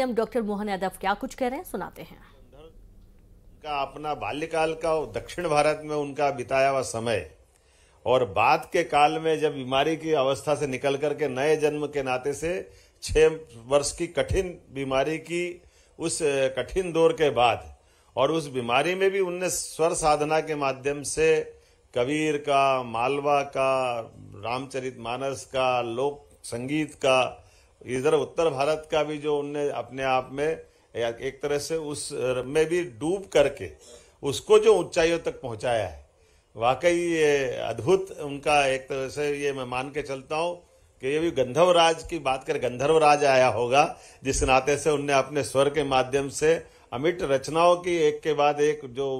हम डॉक्टर मोहन यादव क्या कुछ कह रहे हैं, सुनाते हैं। का अपना बाल्यकाल का दक्षिण भारत में उनका बिताया हुआ समय और बाद के काल में जब बीमारी की अवस्था से निकल करके नए जन्म के नाते से 6 वर्ष की कठिन बीमारी की उस कठिन दौर के बाद और उस बीमारी में भी उनने स्वर साधना के माध्यम से कबीर का, मालवा का, रामचरित मानस का, लोक संगीत का, इधर उत्तर भारत का भी जो उनने अपने आप में एक तरह से उस में भी डूब करके उसको जो ऊंचाइयों तक पहुंचाया है, वाकई ये अद्भुत उनका एक तरह से ये मैं मान के चलता हूँ कि ये भी गंधर्वराज की बात करें, गंधर्वराज आया होगा जिस नाते से उनने अपने स्वर के माध्यम से अमिट रचनाओं की एक के बाद एक जो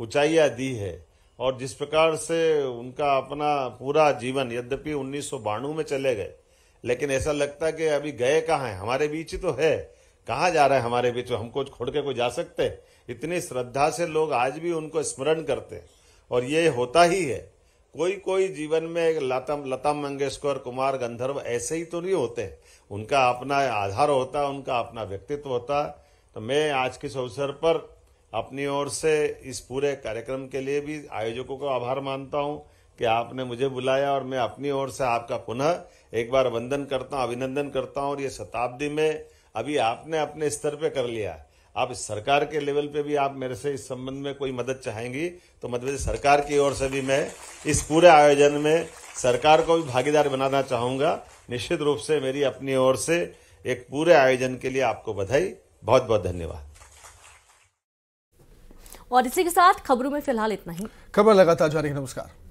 ऊंचाइयाँ दी है और जिस प्रकार से उनका अपना पूरा जीवन, यद्यपि 1992 में चले गए लेकिन ऐसा लगता है कि अभी गए कहाँ हैं, हमारे बीच ही तो है, कहाँ जा रहा है हमारे बीच, हमको छोड़ के कोई जा सकते? इतनी श्रद्धा से लोग आज भी उनको स्मरण करते हैं और ये होता ही है। कोई कोई जीवन में लता मंगेशकर, कुमार गंधर्व ऐसे ही तो नहीं होते, उनका अपना आधार होता है, उनका अपना व्यक्तित्व होता है। तो मैं आज के इस अवसर पर अपनी ओर से इस पूरे कार्यक्रम के लिए भी आयोजकों को आभार मानता हूँ कि आपने मुझे बुलाया और मैं अपनी ओर से आपका पुनः एक बार वंदन करता हूँ, अभिनंदन करता हूँ। और ये शताब्दी में अभी आपने अपने स्तर पे कर लिया, आप सरकार के लेवल पे भी आप मेरे से इस संबंध में कोई मदद चाहेंगी तो मध्यप्रदेश सरकार की ओर से भी मैं इस पूरे आयोजन में सरकार को भी भागीदार बनाना चाहूँगा। निश्चित रूप से मेरी अपनी ओर से एक पूरे आयोजन के लिए आपको बधाई, बहुत बहुत धन्यवाद। और इसी के साथ खबरों में फिलहाल इतना ही। खबर लगातार जारी है, नमस्कार।